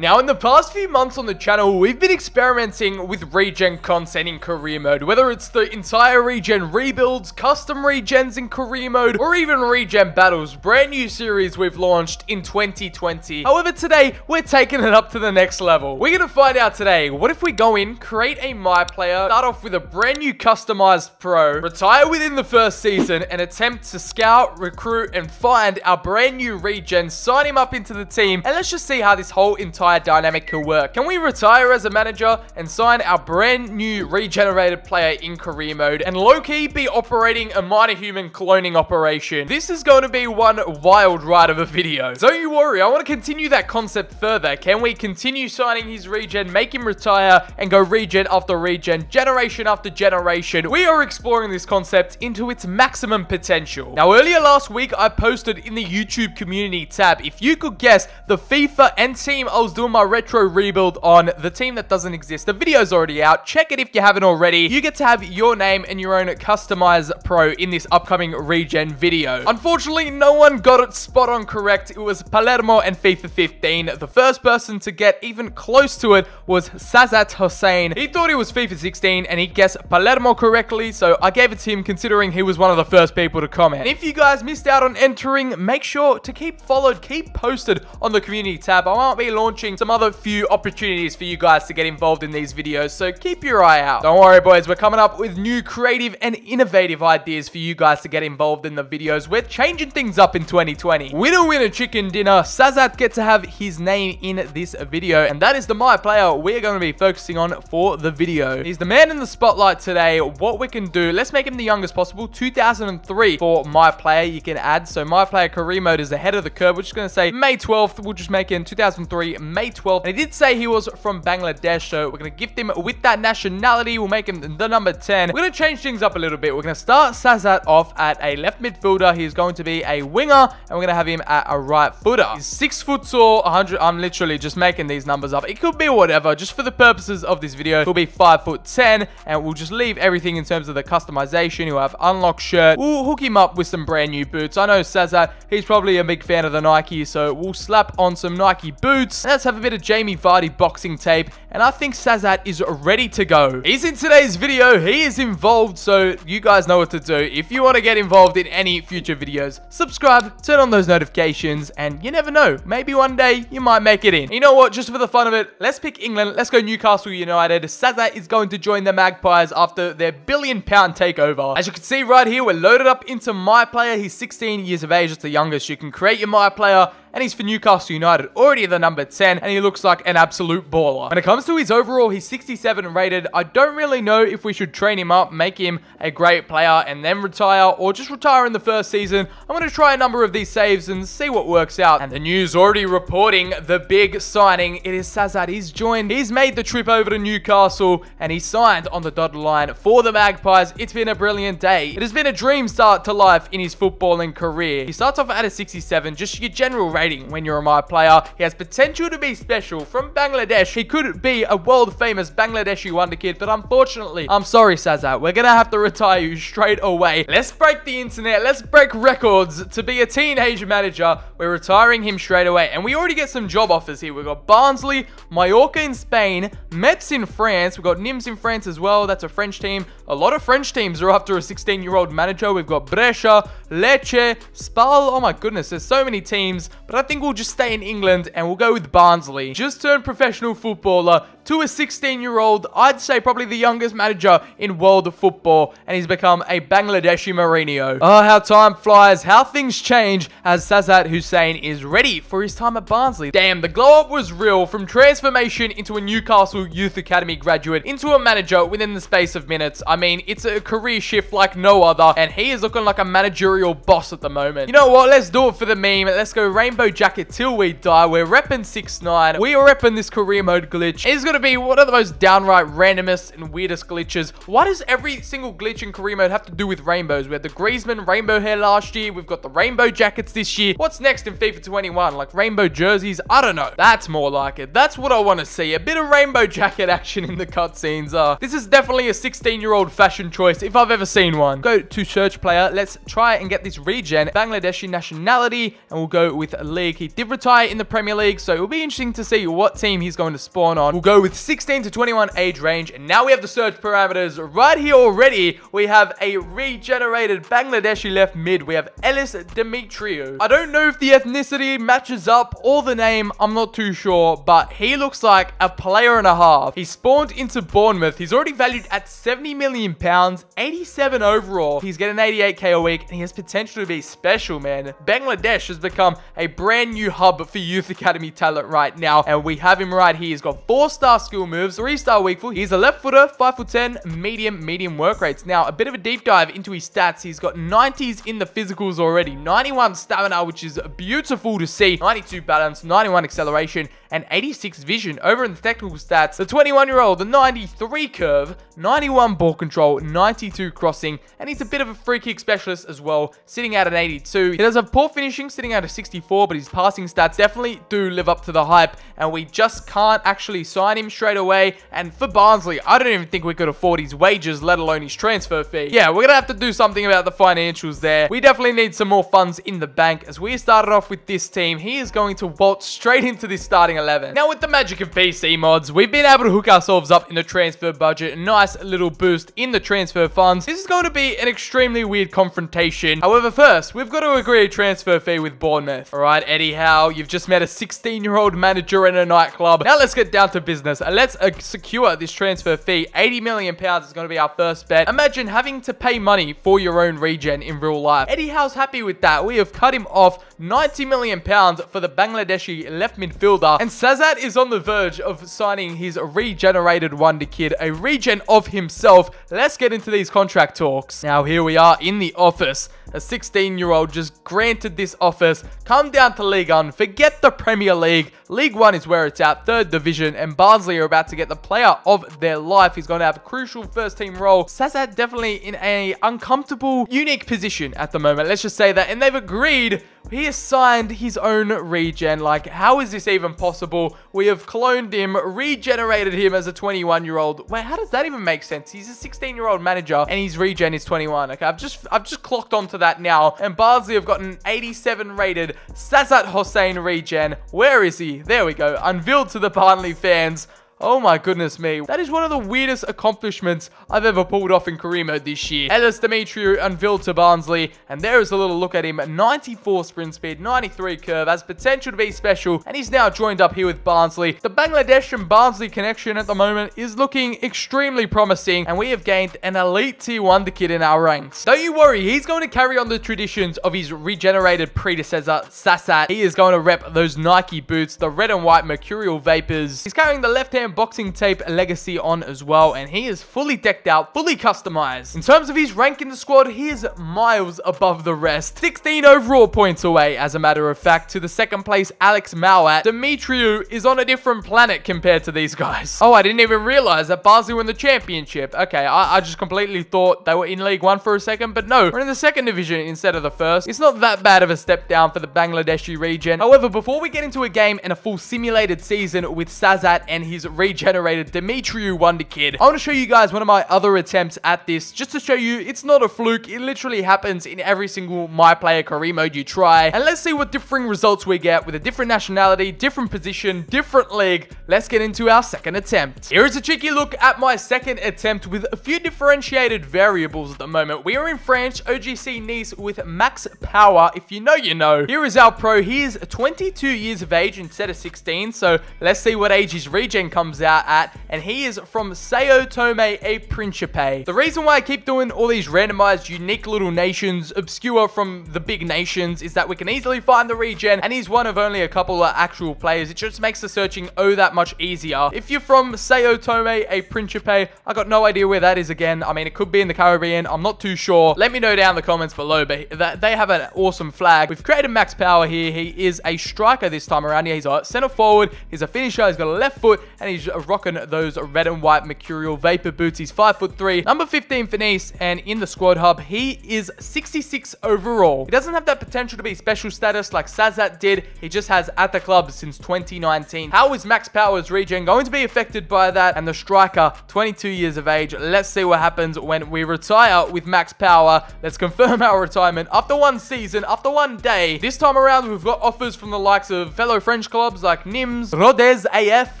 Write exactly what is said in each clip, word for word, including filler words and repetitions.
Now, in the past few months on the channel, we've been experimenting with regen content in career mode, whether it's the entire regen rebuilds, custom regens in career mode, or even regen battles, brand new series we've launched in twenty twenty. However, today, we're taking it up to the next level. We're going to find out today, what if we go in, create a My Player, start off with a brand new customized pro, retire within the first season, and attempt to scout, recruit, and find our brand new regen, sign him up into the team, and let's just see how this whole entire dynamic could work. Can we retire as a manager and sign our brand new regenerated player in career mode and low-key be operating a minor human cloning operation? This is going to be one wild ride of a video. Don't you worry, I want to continue that concept further. Can we continue signing his regen, make him retire, and go regen after regen, generation after generation? We are exploring this concept into its maximum potential. Now, earlier last week, I posted in the YouTube community tab, if you could guess the FIFA and team I was doing my retro rebuild on, the team that doesn't exist. The video's already out. Check it if you haven't already. You get to have your name and your own customized pro in this upcoming regen video. Unfortunately, no one got it spot on correct. It was Palermo and FIFA fifteen. The first person to get even close to it was Sazat Hussain. He thought it was FIFA sixteen and he guessed Palermo correctly, so I gave it to him considering he was one of the first people to comment. And if you guys missed out on entering, make sure to keep followed, keep posted on the community tab. I won't be launching some other few opportunities for you guys to get involved in these videos, so keep your eye out. Don't worry, boys, we're coming up with new creative and innovative ideas for you guys to get involved in the videos. We're changing things up in twenty twenty. Winner, winner, chicken dinner. Sazat gets to have his name in this video, and that is the My Player we're going to be focusing on for the video. He's the man in the spotlight today. What we can do, let's make him the youngest possible. two thousand three for My Player you can add. So My Player career mode is ahead of the curve. We're just going to say May twelfth. We'll just make it in two thousand three, May twelfth. And he did say he was from Bangladesh, so we're going to gift him with that nationality. We'll make him the number ten. We're going to change things up a little bit. We're going to start Sazat off at a left midfielder. He's going to be a winger, and we're going to have him at a right footer. He's six foot tall, one hundred. I'm literally just making these numbers up. It could be whatever. Just for the purposes of this video, he'll be five foot ten, and we'll just leave everything in terms of the customization. He'll have unlocked shirt. We'll hook him up with some brand new boots. I know Sazat, he's probably a big fan of the Nike, so we'll slap on some Nike boots. Let's have a bit of Jamie Vardy boxing tape, and I think Sazat is ready to go. He's in today's video. He is involved, so you guys know what to do. If you want to get involved in any future videos, subscribe, turn on those notifications, and you never know, maybe one day you might make it in. You know what? Just for the fun of it, let's pick England. Let's go Newcastle United. Sazat is going to join the Magpies after their billion pound takeover. As you can see right here, we're loaded up into My Player. He's sixteen years of age. It's the youngest. You can create your My Player, and he's for Newcastle United, already the number ten, and he looks like an absolute baller. When it comes to his overall, he's sixty-seven rated. I don't really know if we should train him up, make him a great player, and then retire, or just retire in the first season. I'm going to try a number of these saves and see what works out. And the news already reporting the big signing. It is Sazat. He's joined. He's made the trip over to Newcastle, and he signed on the dotted line for the Magpies. It's been a brilliant day. It has been a dream start to life in his footballing career. He starts off at a sixty-seven, just your general rating when you're a My Player. He has potential to be special. From Bangladesh, he could be a world-famous Bangladeshi wonder kid, but unfortunately, I'm sorry, Sazat, we're going to have to retire you straight away. Let's break the internet. Let's break records. To be a teenage manager, we're retiring him straight away, and we already get some job offers here. We've got Barnsley, Mallorca in Spain, Metz in France. We've got Nîmes in France as well. That's a French team. A lot of French teams are after a sixteen-year-old manager. We've got Brescia, Lecce, Spal. Oh my goodness, there's so many teams. But I think we'll just stay in England and we'll go with Barnsley. Just turned professional footballer to a sixteen-year-old, I'd say probably the youngest manager in world football. And he's become a Bangladeshi Mourinho. Oh, how time flies, how things change, as Sazat Hussain is ready for his time at Barnsley. Damn, the glow-up was real. From transformation into a Newcastle Youth Academy graduate into a manager within the space of minutes. I mean, it's a career shift like no other. And he is looking like a managerial boss at the moment. You know what? Let's do it for the meme. Let's go rainbow jacket till we die. We're repping six nine. We are repping this career mode glitch. is going to be one of the most downright randomest and weirdest glitches. Why does every single glitch in career mode have to do with rainbows? We had the Griezmann rainbow hair last year. We've got the rainbow jackets this year. What's next in FIFA twenty-one? Like rainbow jerseys? I don't know. That's more like it. That's what I want to see. A bit of rainbow jacket action in the cutscenes. Uh, this is definitely a sixteen-year-old fashion choice if I've ever seen one. Go to search player. Let's try and get this regen. Bangladeshi nationality, and we'll go with league. He did retire in the Premier League, so it'll be interesting to see what team he's going to spawn on. We'll go with sixteen to twenty-one age range, and now we have the search parameters right here already. We have a regenerated Bangladeshi left mid. We have Ellis Dimitriou. I don't know if the ethnicity matches up or the name. I'm not too sure, but he looks like a player and a half. He spawned into Bournemouth. He's already valued at seventy million pounds, eighty-seven overall. He's getting eighty-eight K a week, and he has potential to be special, man. Bangladesh has become a brand new hub for youth academy talent right now, and we have him right here. He's got four-star skill moves, three-star weak foot. He's a left footer, five foot ten, medium, medium work rates. Now, a bit of a deep dive into his stats. He's got nineties in the physicals already, ninety-one stamina, which is beautiful to see, ninety-two balance, ninety-one acceleration, and eighty-six vision. Over in the technical stats, the twenty-one-year-old, the ninety-three curve, ninety-one ball control, ninety-two crossing, and he's a bit of a free kick specialist as well, sitting at an eighty-two. He does have poor finishing, sitting at a sixty-four, but his passing stats definitely do live up to the hype, and we just can't actually sign him straight away. And for Barnsley, I don't even think we could afford his wages, let alone his transfer fee. Yeah, we're gonna have to do something about the financials there. We definitely need some more funds in the bank. As we started off with this team, he is going to waltz straight into this starting eleven. Now, with the magic of P C mods, we've been able to hook ourselves up in the transfer budget. Nice little boost in the transfer funds. This is going to be an extremely weird confrontation. However, first, we've got to agree a transfer fee with Bournemouth. All right, Eddie Howe, you've just met a sixteen-year-old manager in a nightclub. Now, let's get down to business. Let's uh, secure this transfer fee. eighty million pounds is going to be our first bet. Imagine having to pay money for your own regen in real life. Eddie Howe's happy with that. We have cut him off ninety million pounds for the Bangladeshi left midfielder, and Sazat is on the verge of signing his regenerated wonder kid, a regen of himself. Let's get into these contract talks. Now, here we are in the office. A sixteen-year-old just granted this office. Come down to League One. Forget the Premier League. League One is where it's at, third division, and Barnsley are about to get the player of their life. He's going to have a crucial first-team role. Sazat definitely in an uncomfortable, unique position at the moment. Let's just say that. And they've agreed he has signed his own regen. Like, how is this even possible? We have cloned him, regenerated him as a twenty-one-year-old. Wait, how does that even make sense? He's a sixteen-year-old manager, and his regen is twenty-one. Okay, I've just, I've just clocked onto that now. And Barnsley have got an eighty-seven-rated Sazat Hussain regen. Where is he? There we go. Unveiled to the Barnsley fans. Oh my goodness me. That is one of the weirdest accomplishments I've ever pulled off in career mode this year. Ellis Dimitriou unveiled to Barnsley, and there is a little look at him. ninety-four sprint speed, ninety-three curve, has potential to be special, and he's now joined up here with Barnsley. The Bangladesh and Barnsley connection at the moment is looking extremely promising, and we have gained an elite tier wonder kid in our ranks. Don't you worry, he's going to carry on the traditions of his regenerated predecessor, Sazat. He is going to rep those Nike boots, the red and white Mercurial Vapors. He's carrying the left-hand boxing tape legacy on as well, and he is fully decked out, fully customized. In terms of his rank in the squad, he is miles above the rest. sixteen overall points away, as a matter of fact, to the second place Alex Mauat. Dimitriou is on a different planet compared to these guys. Oh, I didn't even realize that Barnsley won the championship. Okay, I, I just completely thought they were in League One for a second, but no, we're in the second division instead of the first. It's not that bad of a step down for the Bangladeshi region. However, before we get into a game and a full simulated season with Sazat and his regenerated Dimitriou wonder kid, I want to show you guys one of my other attempts at this, just to show you it's not a fluke. It literally happens in every single my player career mode you try, and let's see what differing results we get with a different nationality, different position, different league. Let's get into our second attempt. Here is a cheeky look at my second attempt with a few differentiated variables at the moment. We are in France, O G C Nice with Max Power. If you know, you know. Here is our pro. He is twenty-two years of age instead of sixteen, so let's see what age his regen comes out at, and he is from Sao Tome e Principe. The reason why I keep doing all these randomized, unique little nations, obscure from the big nations, is that we can easily find the regen, and he's one of only a couple of actual players. It just makes the searching oh that much easier. If you're from Sao Tome e Principe, I got no idea where that is again. I mean, it could be in the Caribbean. I'm not too sure. Let me know down in the comments below, but they have an awesome flag. We've created Max Power here. He is a striker this time around. He's a center forward. He's a finisher. He's got a left foot, and and he's rocking those red and white mercurial vapor boots. He's five foot three, number fifteen for Nice, and in the squad hub, he is sixty-six overall. He doesn't have that potential to be special status like Sazat did. He just has at the club since twenty nineteen. How is Max Power's regen going to be affected by that? And the striker, twenty-two years of age. Let's see what happens when we retire with Max Power. Let's confirm our retirement after one season, after one day. This time around, we've got offers from the likes of fellow French clubs like Nîmes, Rodez A F.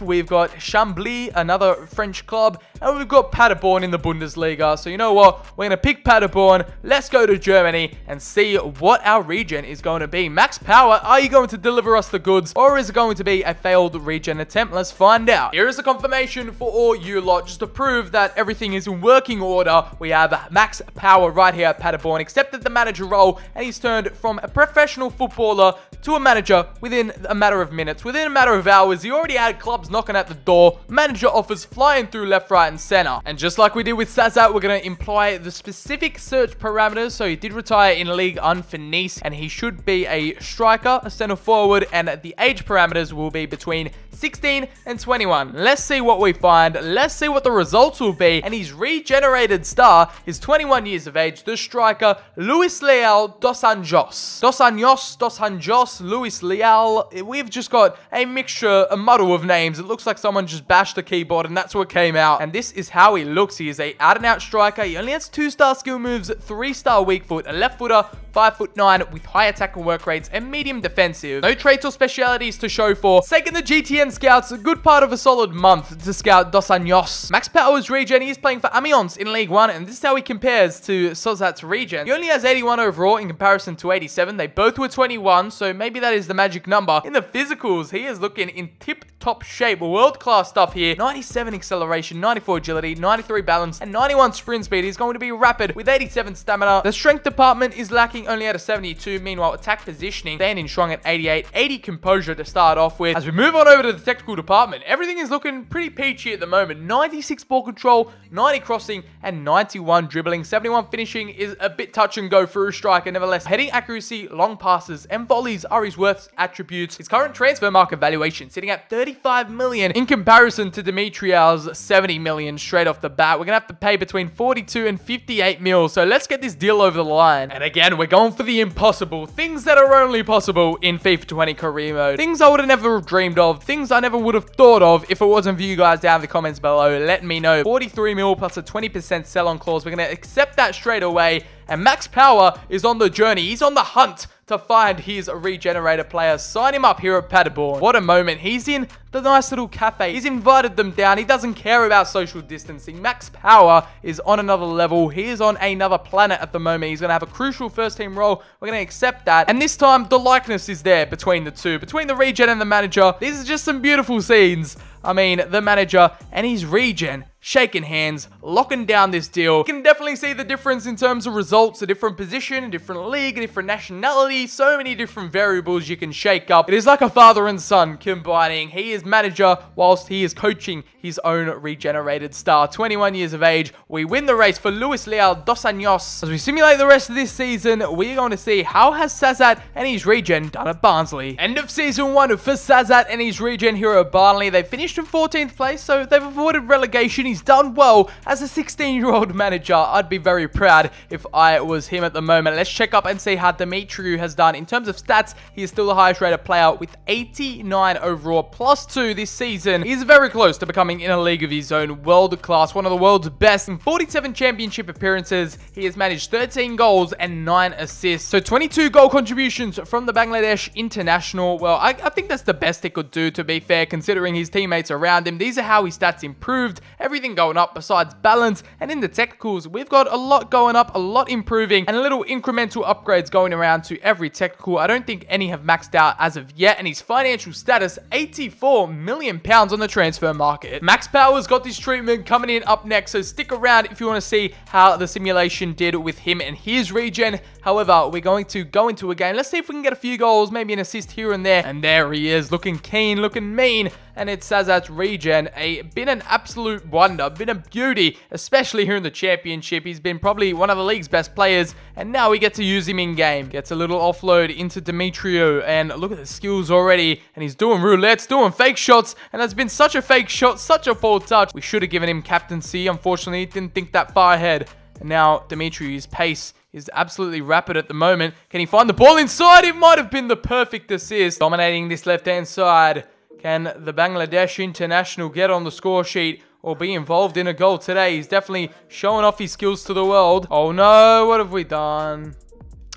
We've got Chambly, another French club. And we've got Paderborn in the Bundesliga. So you know what? We're going to pick Paderborn. Let's go to Germany and see what our regen is going to be. Max Power, are you going to deliver us the goods? Or is it going to be a failed regen attempt? Let's find out. Here is a confirmation for all you lot, just to prove that everything is in working order. We have Max Power right here at Paderborn, accepted the manager role, and he's turned from a professional footballer to a manager within a matter of minutes, within a matter of hours. He already had clubs knocking at the door, manager offers flying through left, right, and center. And just like we did with Sazat, we're going to employ the specific search parameters. So he did retire in League One for Nice, and he should be a striker, a center forward, and the age parameters will be between sixteen and twenty-one. Let's see what we find. Let's see what the results will be. And his regenerated star is twenty-one years of age, the striker Luis Leal Dos Anjos. Dos Anjos, Dos Anjos, Luis Leal. We've just got a mixture, a muddle of names. It looks like someone just bashed the keyboard and that's what came out. And this is how he looks. He is a out and out striker. He only has two star skill moves, three star weak foot, a left footer, five foot nine with higher tackle work rates and medium defensive. No traits or specialities to show for. Taking the G T N scouts a good part of a solid month to scout Dos Anjos. Max Power's regen, he is playing for Amiens in League One, and this is how he compares to Sazat's regen. He only has eighty-one overall in comparison to eighty-seven. They both were twenty-one, so maybe that is the magic number. In the physicals, he is looking in tip-top shape, world-class stuff here. ninety-seven acceleration, ninety-four agility, ninety-three balance, and ninety-one sprint speed. He's going to be rapid with eighty-seven stamina. The strength department is lacking, only at a seventy-two. Meanwhile, attack positioning standing strong at eighty-eight, eighty composure to start off with. As we move on over to the technical department, everything is looking pretty peachy at the moment. ninety-six ball control, ninety crossing, and ninety-one dribbling. seventy-one finishing is a bit touch and go for a striker. Nevertheless, heading accuracy, long passes, and volleys are his worst attributes. His current transfer market valuation sitting at thirty-five million in comparison to Dimitriou's seventy million straight off the bat. We're gonna have to pay between forty-two and fifty-eight mil. So let's get this deal over the line. And again, we're going for the impossible. Things that are only possible in FIFA twenty career mode. Things I would have never dreamed of. Things I never would have thought of if it wasn't for you guys down in the comments below. Let me know. forty-three mil plus a twenty percent sell on clause. We're going to accept that straight away. And Max Power is on the journey. He's on the hunt to find his regenerator player. Sign him up here at Paderborn. What a moment. He's in the nice little cafe. He's invited them down. He doesn't care about social distancing. Max Power is on another level. He is on another planet at the moment. He's going to have a crucial first team role. We're going to accept that. And this time, the likeness is there between the two. Between the regen and the manager. These are just some beautiful scenes. I mean, the manager and his regen shaking hands, locking down this deal. You can definitely see the difference in terms of results, a different position, a different league, a different nationality, so many different variables you can shake up. It is like a father and son combining. He is manager whilst he is coaching his own regenerated star. twenty-one years of age, we win the race for Luis Leal Dos Anjos. As we simulate the rest of this season, we're going to see how has Sazat and his regen done at Barnsley. End of season one for Sazat and his regen here at Barnsley. They finished in fourteenth place, so they've avoided relegation. He's done well as a sixteen-year-old manager. I'd be very proud if I was him at the moment. Let's check up and see how Dimitriou has done. In terms of stats, he is still the highest-rated player with eighty-nine overall, plus two this season. He's very close to becoming in a league of his own, world-class, one of the world's best. In forty-seven championship appearances, he has managed thirteen goals and nine assists. So twenty-two goal contributions from the Bangladesh international. Well, I, I think that's the best he could do, to be fair, considering his teammates around him. These are how his stats improved. Every Everything going up besides balance, and in the technicals we've got a lot going up, a lot improving, and little incremental upgrades going around to every technical. I don't think any have maxed out as of yet. And his financial status, eighty-four million pounds on the transfer market. Max Power's got this treatment coming in up next, so stick around if you want to see how the simulation did with him and his regen. However, we're going to go into a game. Let's see if we can get a few goals, maybe an assist here and there. And there he is, looking keen, looking mean. and it's Sazat's regen. A been an absolute wonder, been a beauty, especially here in the championship. He's been probably one of the league's best players, and now we get to use him in game. Gets a little offload into Dimitriou, and look at the skills already, and he's doing roulettes, doing fake shots, and that's been such a fake shot, such a poor touch. We should have given him captaincy. Unfortunately, didn't think that far ahead. And now Dimitriou's pace is absolutely rapid at the moment. Can he find the ball inside? It might have been the perfect assist. Dominating this left-hand side. Can the Bangladesh international get on the score sheet or be involved in a goal today? He's definitely showing off his skills to the world. Oh no, what have we done?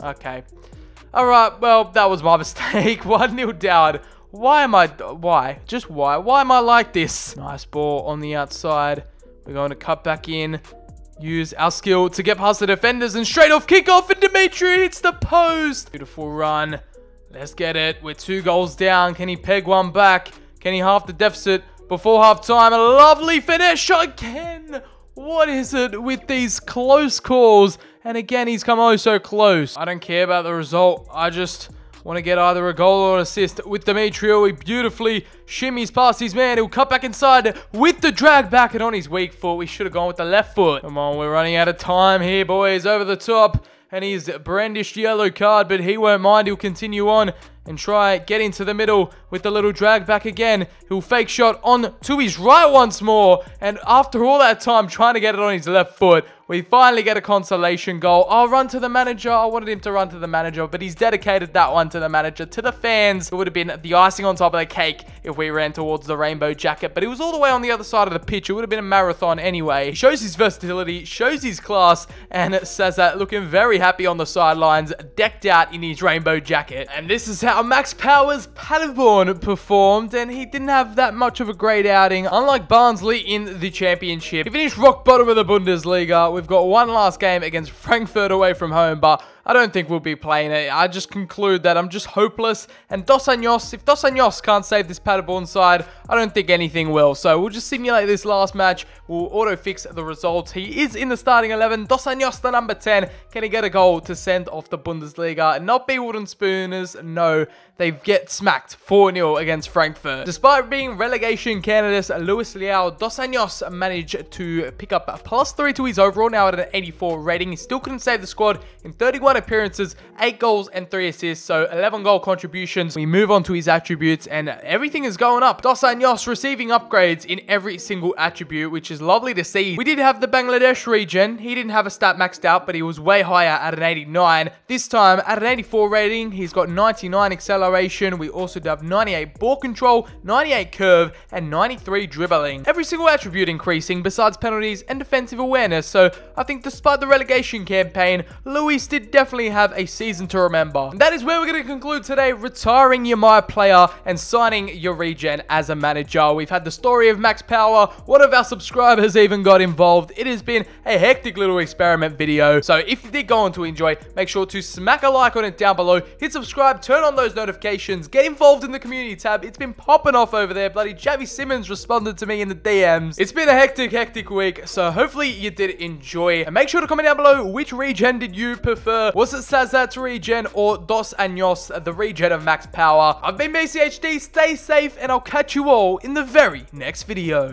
Okay. All right, well, that was my mistake. one nil down. Why am I... Why? Just why? Why am I like this? Nice ball on the outside. We're going to cut back in. Use our skill to get past the defenders and straight off kick off, and Dimitriou hits the post. Beautiful run. Let's get it. We're two goals down. Can he peg one back? Can he half the deficit before half time? A lovely finish again. What is it with these close calls? And again, he's come oh so close. I don't care about the result. I just want to get either a goal or an assist. With Dimitriou, he beautifully shimmies past his man. He'll cut back inside with the drag back and on his weak foot. We should have gone with the left foot. Come on, we're running out of time here, boys. Over the top. And he's brandished yellow card, but he won't mind. He'll continue on and try get into the middle with the little drag back again. He'll fake shot on to his right once more. And after all that time trying to get it on his left foot, we finally get a consolation goal. I'll run to the manager. I wanted him to run to the manager, but he's dedicated that one to the manager, to the fans. It would have been the icing on top of the cake if we ran towards the rainbow jacket, but it was all the way on the other side of the pitch. It would have been a marathon anyway. He shows his versatility, shows his class, and Sazat looking very happy on the sidelines, decked out in his rainbow jacket. And this is how Max Power's Paderborn performed, and he didn't have that much of a great outing. Unlike Barnsley in the championship, he finished rock bottom of the Bundesliga. We've got one last game against Frankfurt away from home, but I don't think we'll be playing it. I just conclude that I'm just hopeless, and Dos Anjos, if Dos Anjos can't save this Paderborn side, I don't think anything will. So we'll just simulate this last match. We'll auto-fix the results. He is in the starting eleven. Dos Anjos, the number ten. Can he get a goal to send off the Bundesliga? Not be wooden spooners, no. They get smacked four nil against Frankfurt. Despite being relegation candidates, Luis Leal Dos Anjos managed to pick up a plus three to his overall, now at an eighty-four rating. He still couldn't save the squad in thirty-one appearances, eight goals and three assists, so eleven goal contributions. We move on to his attributes, and everything is going up. Dos Anjos receiving upgrades in every single attribute, which is lovely to see. We did have the Bangladesh regen. He didn't have a stat maxed out, but he was way higher at an eighty-nine. This time, at an eighty-four rating, he's got ninety-nine acceleration. We also have ninety-eight ball control, ninety-eight curve, and ninety-three dribbling. Every single attribute increasing besides penalties and defensive awareness. So I think despite the relegation campaign, Luis did definitely have a season to remember. And that is where we're going to conclude today, retiring your My Player and signing your regen as a manager. We've had the story of Max Power. One of our subscribers even got involved. It has been a hectic little experiment video. So if you did go on to enjoy, make sure to smack a like on it down below. Hit subscribe, turn on those Those notifications, get involved in the community tab. It's been popping off over there. Bloody Javi Simmons responded to me in the D Ms. It's been a hectic hectic week, so hopefully you did enjoy, and make sure to comment down below, which regen did you prefer? Was it Sazat's regen or Dos Anjos, the regen of Max Power? I've been B C H D, stay safe, and I'll catch you all in the very next video.